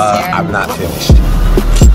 I'm not finished.